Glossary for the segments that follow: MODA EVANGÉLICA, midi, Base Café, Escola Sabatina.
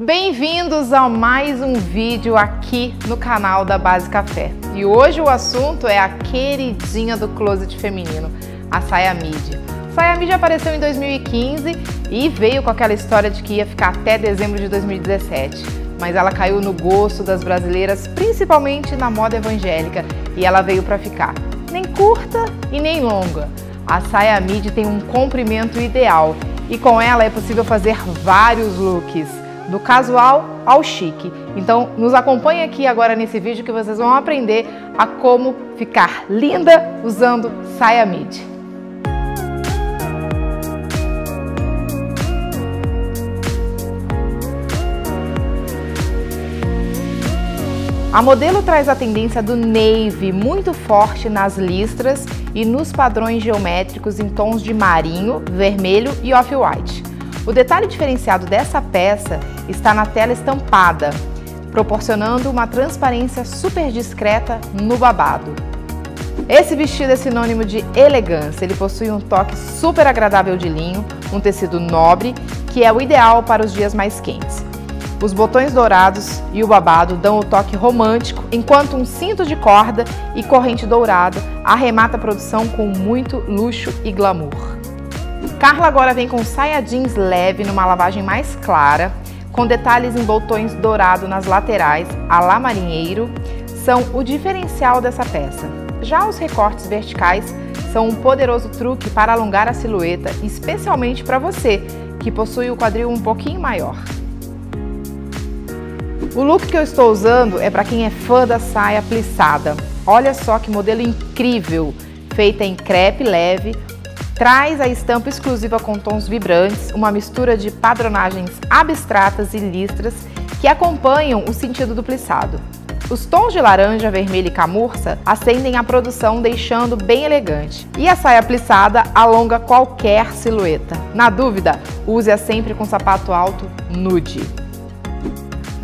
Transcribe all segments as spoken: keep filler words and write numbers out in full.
Bem-vindos a mais um vídeo aqui no canal da Base Café. E hoje o assunto é a queridinha do closet feminino, a saia midi. A saia midi apareceu em dois mil e quinze e veio com aquela história de que ia ficar até dezembro de dois mil e dezessete, mas ela caiu no gosto das brasileiras, principalmente na moda evangélica, e ela veio para ficar. Nem curta e nem longa. A saia midi tem um comprimento ideal e com ela é possível fazer vários looks, do casual ao chique. Então nos acompanhe aqui agora nesse vídeo que vocês vão aprender a como ficar linda usando saia midi. A modelo traz a tendência do navy muito forte nas listras e nos padrões geométricos em tons de marinho, vermelho e off-white. O detalhe diferenciado dessa peça está na tela estampada, proporcionando uma transparência super discreta no babado. Esse vestido é sinônimo de elegância, ele possui um toque super agradável de linho, um tecido nobre, que é o ideal para os dias mais quentes. Os botões dourados e o babado dão o toque romântico, enquanto um cinto de corda e corrente dourada arremata a produção com muito luxo e glamour. Carla agora vem com saia jeans leve numa lavagem mais clara, com detalhes em botões dourado nas laterais, à la marinheiro, são o diferencial dessa peça. Já os recortes verticais são um poderoso truque para alongar a silhueta, especialmente para você, que possui o quadril um pouquinho maior. O look que eu estou usando é para quem é fã da saia plissada. Olha só que modelo incrível, feita em crepe leve. Traz a estampa exclusiva com tons vibrantes, uma mistura de padronagens abstratas e listras que acompanham o sentido do plissado. Os tons de laranja, vermelho e camurça acendem a produção, deixando bem elegante. E a saia plissada alonga qualquer silhueta. Na dúvida, use-a sempre com sapato alto nude.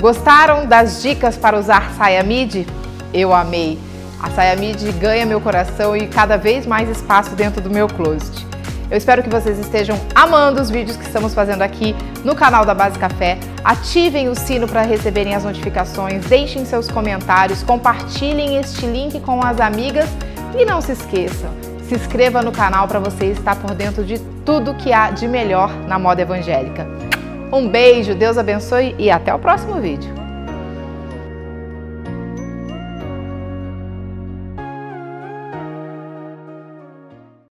Gostaram das dicas para usar saia midi? Eu amei! A saia midi ganha meu coração e cada vez mais espaço dentro do meu closet. Eu espero que vocês estejam amando os vídeos que estamos fazendo aqui no canal da Base Café. Ativem o sino para receberem as notificações, deixem seus comentários, compartilhem este link com as amigas e não se esqueçam, se inscreva no canal para você estar por dentro de tudo que há de melhor na moda evangélica. Um beijo, Deus abençoe e até o próximo vídeo.